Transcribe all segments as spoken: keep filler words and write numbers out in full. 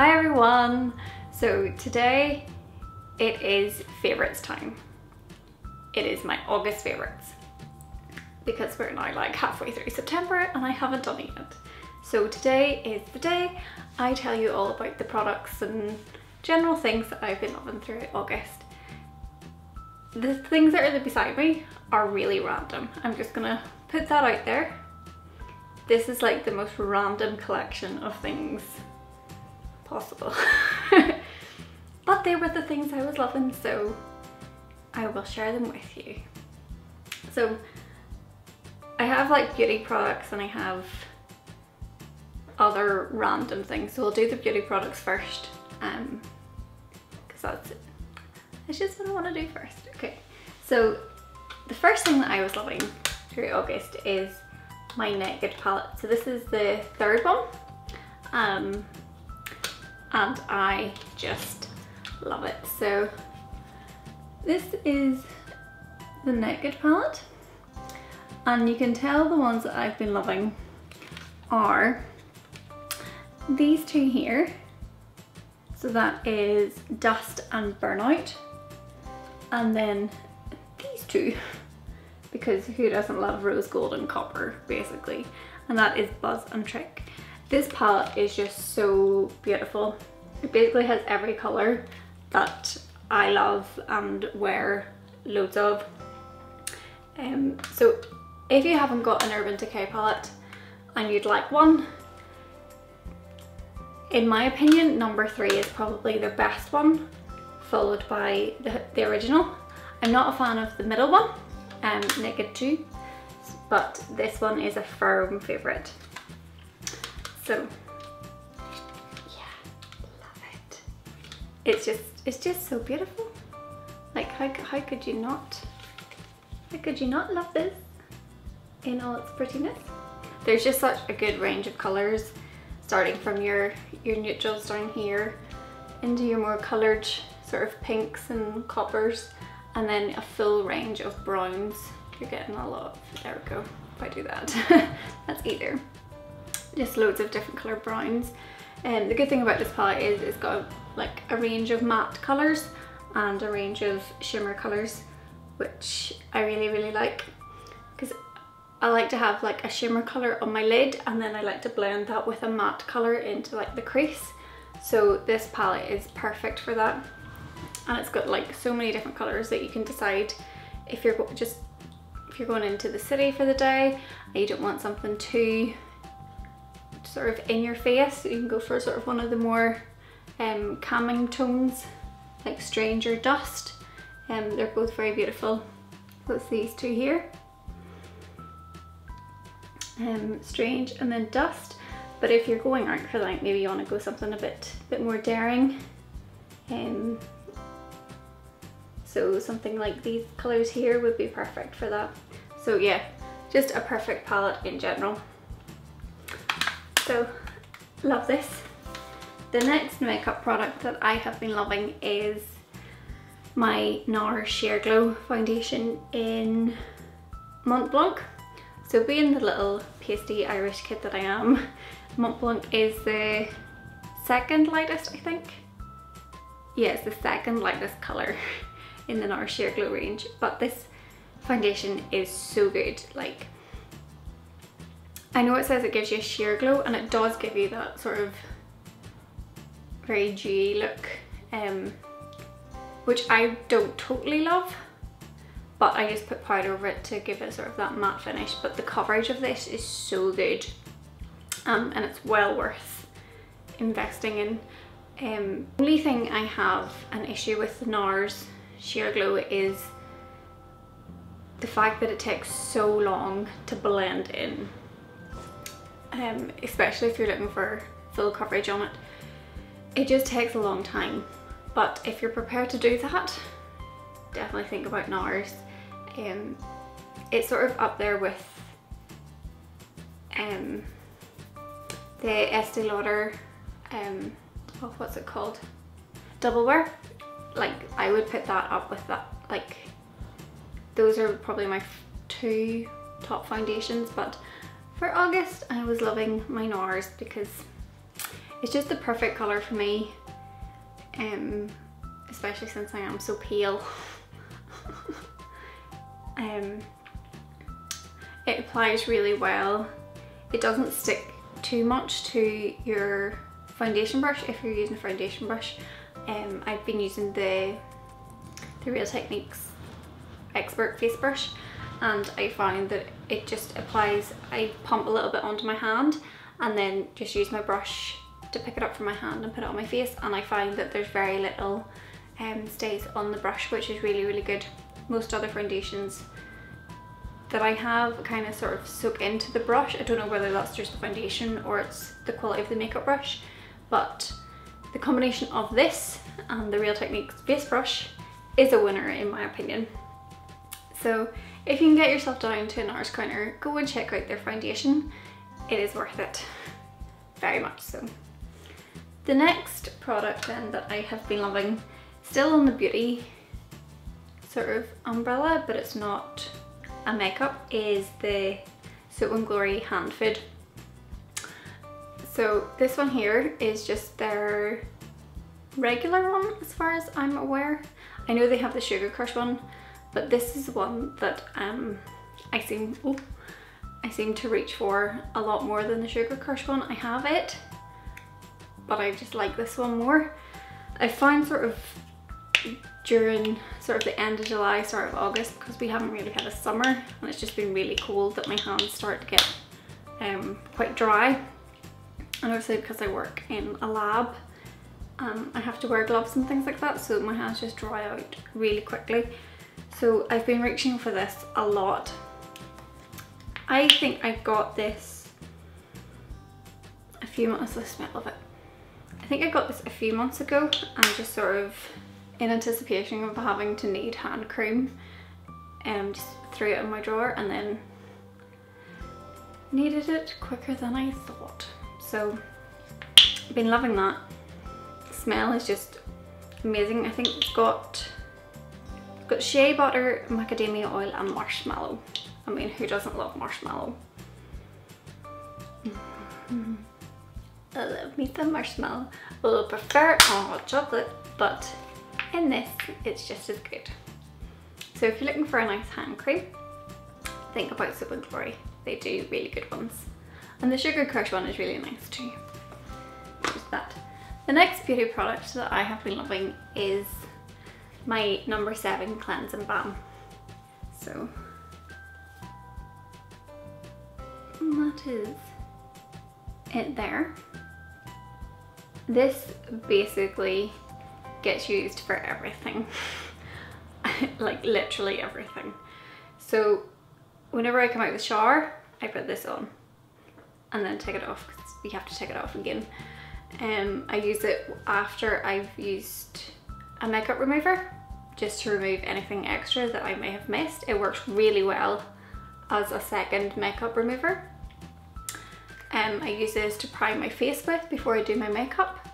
Hi everyone! So today it is favourites time. It is my August favourites because we're now like halfway through September and I haven't done it yet. So today is the day I tell you all about the products and general things that I've been loving throughout August. The things that are beside me are really random. I'm just gonna put that out there. This is like the most random collection of things possible. But they were the things I was loving, so I will share them with you. So I have like beauty products and I have other random things. So we'll do the beauty products first, um, because that's it. It's just what I want to do first. Okay, so the first thing that I was loving through August is my Naked palette. So this is the third one. Um, and I just love it. So this is the Naked palette, and you can tell the ones that I've been loving are these two here. So that is Dust and Burnout, and then these two, because who doesn't love rose gold and copper basically, and that is Buzz and Trick. This palette is just so beautiful. It basically has every colour that I love and wear loads of. Um, so if you haven't got an Urban Decay palette and you'd like one, in my opinion number three is probably the best one, followed by the, the original. I'm not a fan of the middle one, um, Naked two, but this one is a firm favourite. So yeah, love it. It's just, it's just so beautiful. Like how, how could you not, how could you not love this in all its prettiness? There's just such a good range of colours, starting from your, your neutrals down here into your more coloured sort of pinks and coppers, and then a full range of browns. You're getting a lot of, there we go, if I do that, that's either. Just loads of different colour browns, and um, the good thing about this palette is it's got like a range of matte colours and a range of shimmer colours, which I really really like, because I like to have like a shimmer colour on my lid and then I like to blend that with a matte colour into like the crease. So this palette is perfect for that, and it's got like so many different colours that you can decide if you're just if you're going into the city for the day and you don't want something too sort of in your face, you can go for sort of one of the more um, calming tones like Stranger Dust, and um, they're both very beautiful. So it's these two here, um, Strange and then Dust. But if you're going out for like maybe you want to go something a bit bit more daring, um, so something like these colours here would be perfect for that. So yeah, just a perfect palette in general. So love this. The next makeup product that I have been loving is my NARS Sheer Glow Foundation in Mont Blanc. So being the little pasty Irish kid that I am, Mont Blanc is the second lightest, I think. Yeah, it's the second lightest colour in the NARS Sheer Glow range, but this foundation is so good. Like, I know it says it gives you a sheer glow, and it does give you that sort of very dewy look, um, which I don't totally love, but I just put powder over it to give it sort of that matte finish. But the coverage of this is so good, um, and it's well worth investing in. Um, the only thing I have an issue with the NARS Sheer Glow is the fact that it takes so long to blend in. Um, especially if you're looking for full coverage on it, it just takes a long time. But if you're prepared to do that, definitely think about NARS. Um, it's sort of up there with um, the Estee Lauder, um, oh, what's it called? Double Wear. Like, I would put that up with that. Like, those are probably my two top foundations, but for August I was loving my NARS because It's just the perfect colour for me, um, especially since I am so pale. um, it applies really well. It doesn't stick too much to your foundation brush if you're using a foundation brush. Um, I've been using the, the Real Techniques Expert Face Brush, and I find that it just applies. I pump a little bit onto my hand and then just use my brush to pick it up from my hand and put it on my face, and I find that there's very little um, stays on the brush, which is really, really good. Most other foundations that I have kind of sort of soak into the brush. I don't know whether that's just the foundation or it's the quality of the makeup brush, but the combination of this and the Real Techniques base brush is a winner in my opinion. So if you can get yourself down to a NARS counter, go and check out their foundation. It is worth it, very much so. The next product then that I have been loving, still on the beauty sort of umbrella, but it's not a makeup, is the Soap and Glory Hand Food. So this one here is just their regular one as far as I'm aware. I know they have the Sugar Crush one, but this is one that um, I seem oh, I seem to reach for a lot more than the Sugar Crush one. I have it, but I just like this one more. I found sort of during sort of the end of July, start of August, because we haven't really had a summer and it's just been really cold, that my hands start to get um, quite dry. And obviously because I work in a lab, um, I have to wear gloves and things like that, so my hands just dry out really quickly. So I've been reaching for this a lot. I think I got this a few months ago, the smell of it. I think I got this a few months ago, and just sort of in anticipation of having to need hand cream, um, just threw it in my drawer and then needed it quicker than I thought. So I've been loving that. The smell is just amazing. I think it's got got shea butter, macadamia oil and marshmallow. I mean, who doesn't love marshmallow? Mm-hmm. I love me some marshmallow. Well, I prefer it on hot chocolate, but in this it's just as good. So if you're looking for a nice hand cream, think about Soap and Glory. They do really good ones. And the Sugar Crush one is really nice too. Just that. The next beauty product that I have been loving is my number seven cleansing balm. So that is it there. This basically gets used for everything. Like literally everything. So whenever I come out of the shower, I put this on and then take it off, because you have to take it off again. Um, I use it after I've used a makeup remover, just to remove anything extra that I may have missed. It works really well as a second makeup remover. Um, I use this to prime my face with before I do my makeup,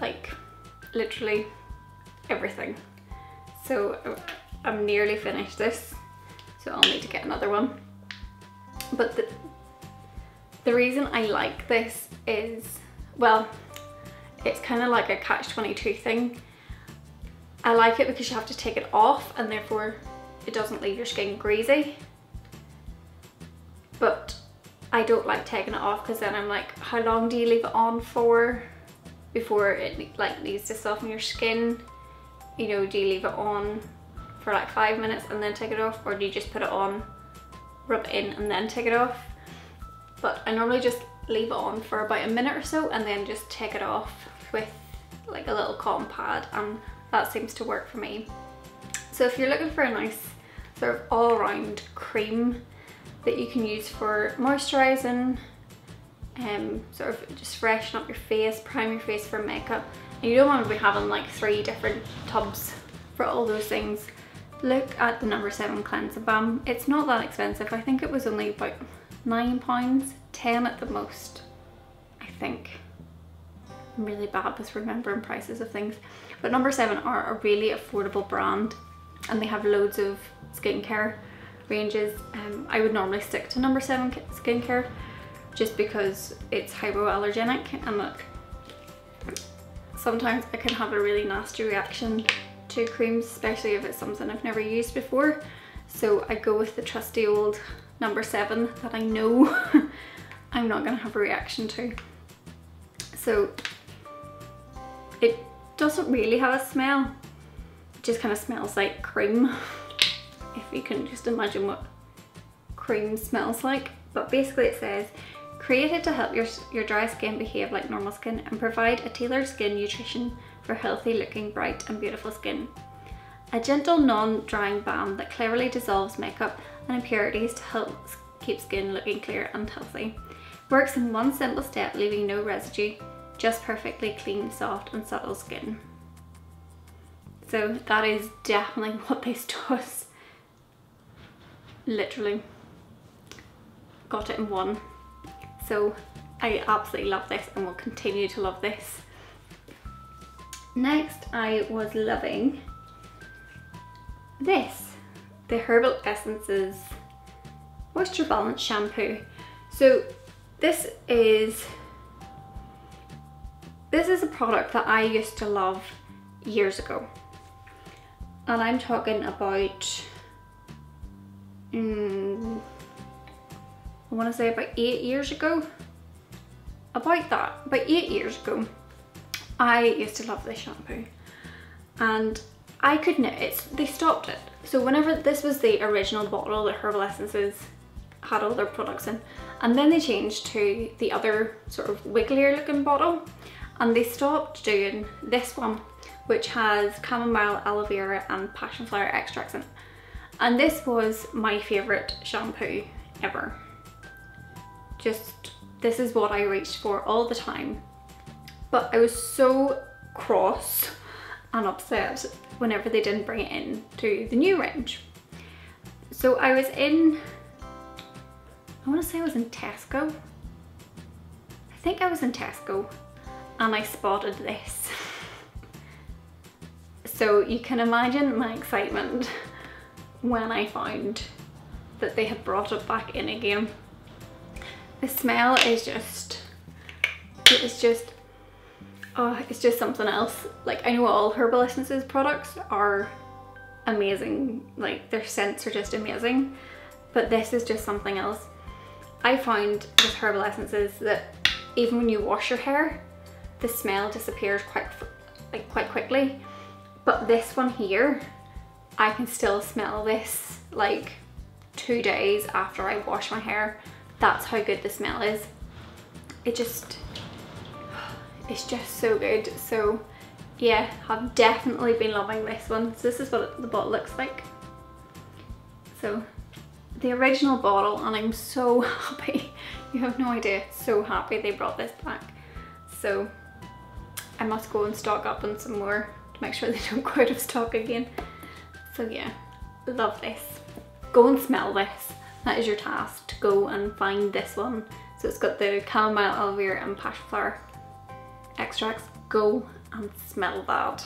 like literally everything. So I'm nearly finished this, so I'll need to get another one. But the, the reason I like this is, well, it's kind of like a catch twenty-two thing. I like it because you have to take it off and therefore it doesn't leave your skin greasy, but I don't like taking it off because then I'm like, how long do you leave it on for before it like needs to soften your skin? You know, do you leave it on for like five minutes and then take it off, or do you just put it on, rub it in and then take it off? But I normally just leave it on for about a minute or so and then just take it off with like a little cotton pad, and that seems to work for me. So if you're looking for a nice sort of all-round cream that you can use for moisturising, um, sort of just freshen up your face, prime your face for makeup, and you don't want to be having like three different tubs for all those things, look at the number seven cleansing balm. It's not that expensive. I think it was only about nine pounds, ten at the most, I think. I'm really bad with remembering prices of things, but number seven are a really affordable brand and they have loads of skincare ranges. Um, I would normally stick to number seven skincare just because it's hypoallergenic, and look, sometimes it can have a really nasty reaction to creams, especially if it's something I've never used before. So I go with the trusty old number seven that I know I'm not going to have a reaction to. So it doesn't really have a smell, it just kind of smells like cream, if you can just imagine what cream smells like. But basically it says, created to help your, your dry skin behave like normal skin and provide a tailored skin nutrition for healthy looking, bright and beautiful skin. A gentle non-drying balm that cleverly dissolves makeup and impurities to help keep skin looking clear and healthy. Works in one simple step, leaving no residue, just perfectly clean, soft and subtle skin. So that is definitely what this does. Literally got it in one. So I absolutely love this and will continue to love this. Next, I was loving this, the Herbal Essences Moisture Balance Shampoo. So this is this is a product that I used to love years ago, and I'm talking about mm, I want to say about eight years ago, about that, about eight years ago I used to love this shampoo, and I couldn't, it's, they stopped it. So whenever, this was the original bottle that Herbal Essences had all their products in, and then they changed to the other sort of wigglier looking bottle, and they stopped doing this one, which has chamomile, aloe vera and passion flower extracts in it. And this was my favourite shampoo ever. Just, this is what I reached for all the time. But I was so cross and upset whenever they didn't bring it in to the new range. So I was in, I want to say I was in Tesco. I think I was in Tesco and I spotted this. So you can imagine my excitement when I found that they had brought it back in again. The smell is just, it is just, oh, it's just something else. Like, I know all Herbal Essences products are amazing, like their scents are just amazing, but this is just something else. I found with Herbal Essences that even when you wash your hair, the smell disappears quite, like quite quickly. But this one here, I can still smell this like two days after I wash my hair. That's how good the smell is. It just, it's just so good. So yeah, I've definitely been loving this one. So this is what the bottle looks like. So the original bottle, and I'm so happy. You have no idea, so happy they brought this back. So I must go and stock up on some more to make sure they don't go out of stock again. So yeah, love this. Go and smell this. That is your task, to go and find this one. So it's got the chamomile, aloe vera and passion flower extracts. Go and smell that.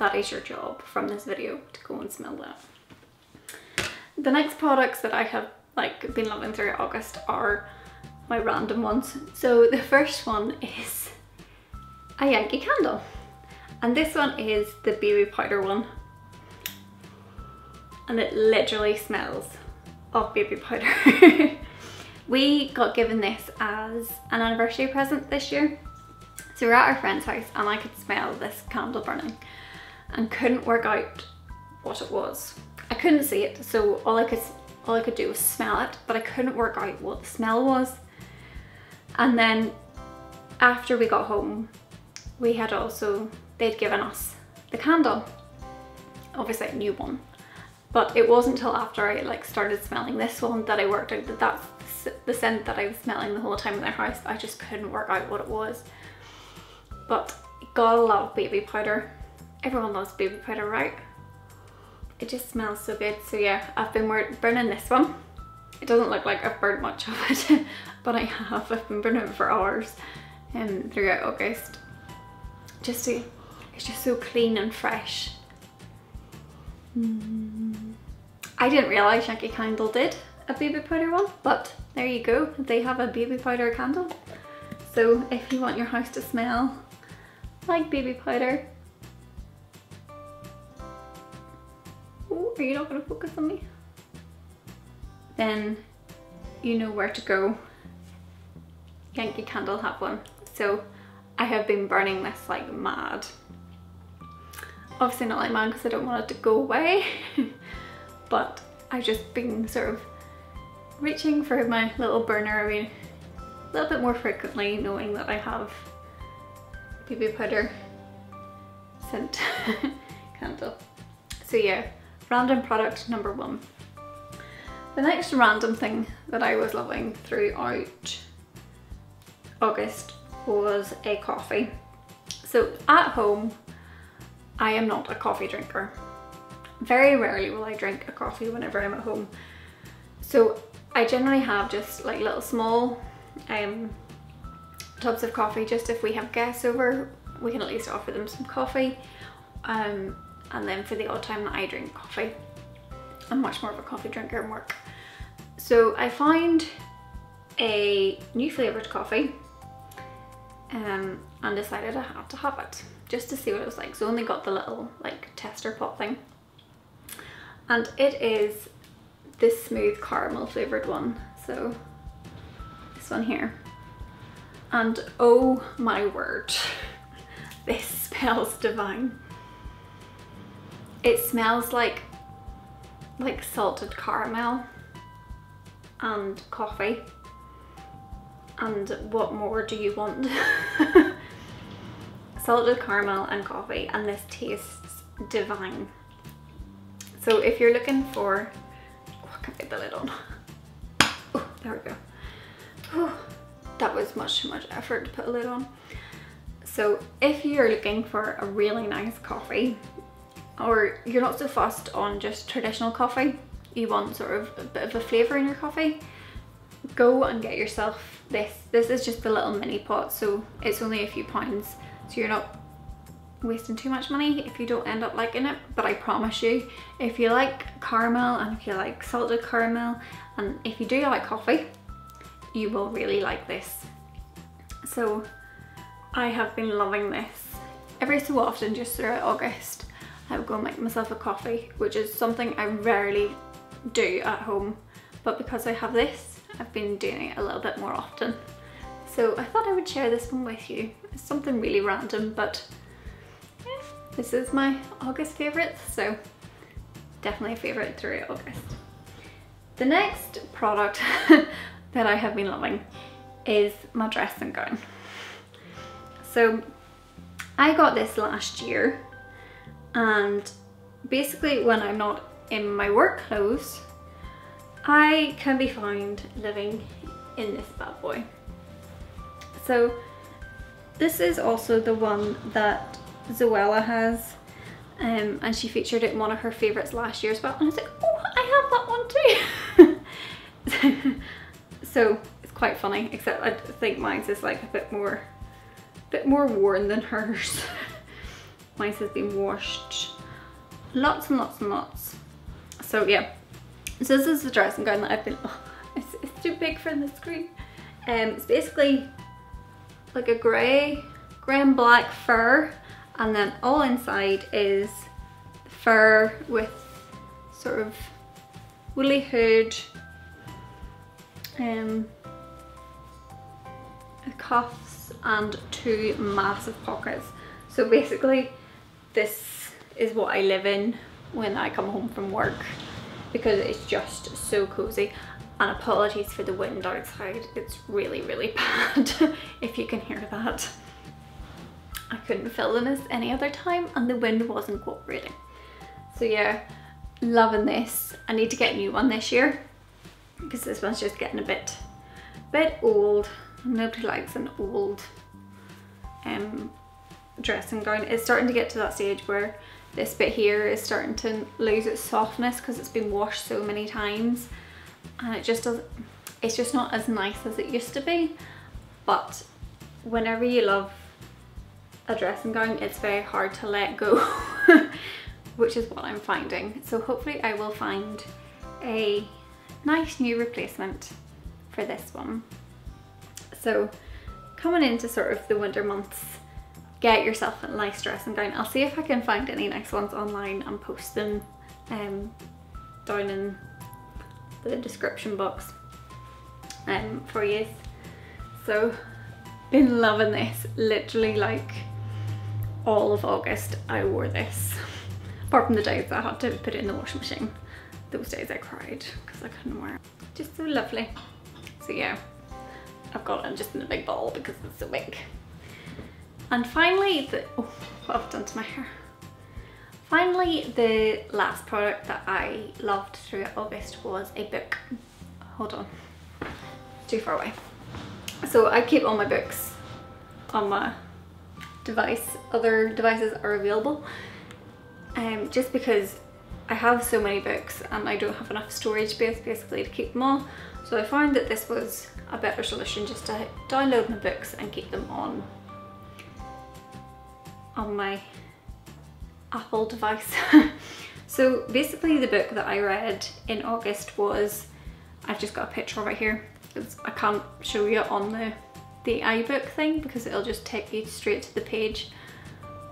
That is your job from this video, to go and smell that. The next products that I have like been loving through August are my random ones. So the first one is a Yankee Candle, and this one is the baby powder one, and it literally smells of baby powder. We got given this as an anniversary present this year. So we were at our friend's house and I could smell this candle burning and couldn't work out what it was. I couldn't see it, so all I could all I could do was smell it, but I couldn't work out what the smell was. And then after we got home, we had also, they'd given us the candle, obviously a new one, but it wasn't until after I like started smelling this one that I worked out that that's the scent that I was smelling the whole time in their house. I just couldn't work out what it was. But gotta love baby powder. Everyone loves baby powder, right? It just smells so good. So yeah, I've been burning this one. It doesn't look like I've burnt much of it, but I have. I've been burning it for hours and um, throughout August. Just so, it's just so clean and fresh. Mm. I didn't realise Yankee Candle did a baby powder one, but there you go, they have a baby powder candle. So if you want your house to smell like baby powder. Oh, are you not going to focus on me? Then you know where to go. Yankee Candle have one. So I have been burning this like mad. Obviously not like mad because I don't want it to go away. But I've just been sort of reaching for my little burner. I mean, a little bit more frequently, knowing that I have baby powder scent candle. So yeah, random product number one. The next random thing that I was loving throughout August was a coffee. So at home, I am not a coffee drinker. Very rarely will I drink a coffee whenever I'm at home. So I generally have just like little small um, tubs of coffee, just if we have guests over, we can at least offer them some coffee. Um, and then for the odd time that I drink coffee, I'm much more of a coffee drinker in work. So I found a new flavoured coffee um, and decided I had to have it just to see what it was like. So I only got the little like tester pot thing. And it is this smooth caramel flavoured one. So this one here. And oh my word, this smells divine. It smells like like salted caramel and coffee. And what more do you want? Salted caramel and coffee, and this tastes divine. So if you're looking for, oh, I can't get the lid on. Oh, there we go. Oh, that was much too much effort to put a lid on. So if you're looking for a really nice coffee, or you're not so fussed on just traditional coffee, you want sort of a bit of a flavour in your coffee, go and get yourself this. This is just the little mini pot, so it's only a few pounds, so you're not wasting too much money if you don't end up liking it. But I promise you, if you like caramel and if you like salted caramel and if you do like coffee, you will really like this. So I have been loving this. Every so often, just throughout August, I would go and make myself a coffee, which is something I rarely do at home, but because I have this, I've been doing it a little bit more often. So I thought I would share this one with you. It's something really random, but yeah, this is my August favourite, so definitely a favourite throughout August. The next product that I have been loving is my dressing gown. So I got this last year, and basically when I'm not in my work clothes, I can be found living in this bad boy. So this is also the one that Zoella has, um, and she featured it in one of her favourites last year as well, and I was like, oh, I have that one too. So it's quite funny, except I think mine's is like a bit more bit more worn than hers. Mine has been washed lots and lots and lots. So yeah, so this is the dressing gown that I've been, oh, it's, it's too big for the screen. Um, it's basically like a grey, grey and black fur, and then all inside is fur with sort of woolly hood, um, cuffs, and two massive pockets. So basically, this is what I live in when I come home from work, because it's just so cozy. And apologies for the wind outside, it's really really bad. If you can hear that, I couldn't film this any other time and the wind wasn't cooperating. So yeah, loving this. I need to get a new one this year because this one's just getting a bit bit old. Nobody likes an old um dressing gown. It's starting to get to that stage where this bit here is starting to lose its softness because it's been washed so many times, and it just doesn't, it's just not as nice as it used to be. But whenever you love a dressing gown, it's very hard to let go, which is what I'm finding. So hopefully I will find a nice new replacement for this one. So coming into sort of the winter months, get yourself a nice dressing gown. I'll see if I can find any nice ones online and post them um, down in the description box um, for you. So been loving this, literally like all of August I wore this, apart from the days that I had to put it in the washing machine. Those days I cried because I couldn't wear it. Just so lovely. So yeah, I've got it just in a big ball because it's so big. And finally, the, oh, what I've done to my hair. Finally, the last product that I loved throughout August was a book. Hold on, too far away. So I keep all my books on my device. Other devices are available. Um, just because I have so many books and I don't have enough storage space basically to keep them all. So I found that this was a better solution, just to download my books and keep them on on my Apple device. So basically the book that I read in August was, I've just got a picture of it here, it's, I can't show you on the, the iBook thing because it'll just take you straight to the page.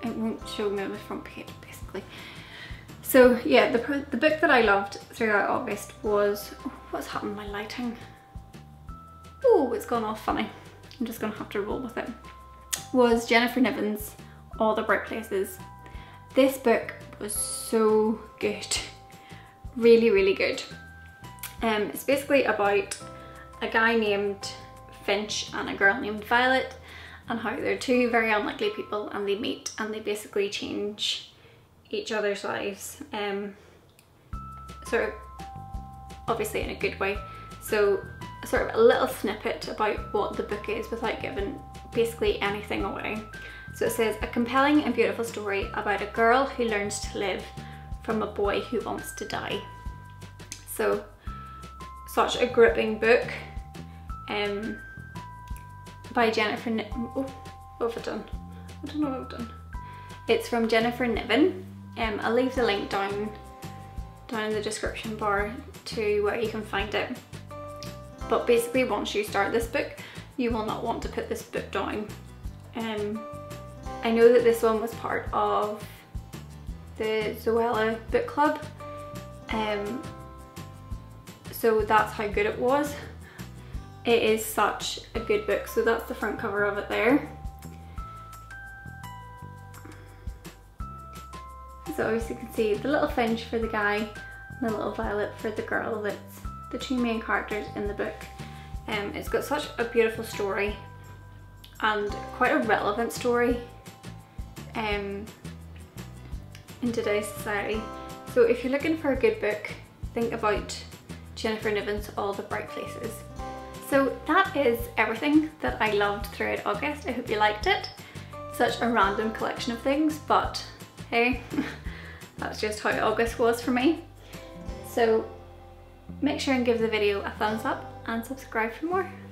It won't show me on the front page basically. So yeah, the, the book that I loved throughout August was, oh, what's happened to my lighting? Oh, it's gone off funny. I'm just gonna have to roll with it. Was Jennifer Niven's All the Bright Places. This book was so good, really, really good. Um, it's basically about a guy named Finch and a girl named Violet, and how they're two very unlikely people and they meet and they basically change each other's lives. Um, sort of, obviously in a good way. So sort of a little snippet about what the book is without giving basically anything away. So it says, a compelling and beautiful story about a girl who learns to live from a boy who wants to die. So such a gripping book um, by Jennifer Niven. Oh, what have I done? I don't know what I've done. It's from Jennifer Niven. Um, I'll leave the link down, down in the description bar to where you can find it. But basically once you start this book, you will not want to put this book down. Um, I know that this one was part of the Zoella book club, um, so that's how good it was. It is such a good book. So that's the front cover of it there. So obviously you can see the little Finch for the guy and the little Violet for the girl, that's the two main characters in the book. Um, it's got such a beautiful story and quite a relevant story Um, in today's society. So if you're looking for a good book, think about Jennifer Niven's All the Bright Places. So that is everything that I loved throughout August. I hope you liked it. Such a random collection of things, but hey, that's just how August was for me. So make sure and give the video a thumbs up and subscribe for more.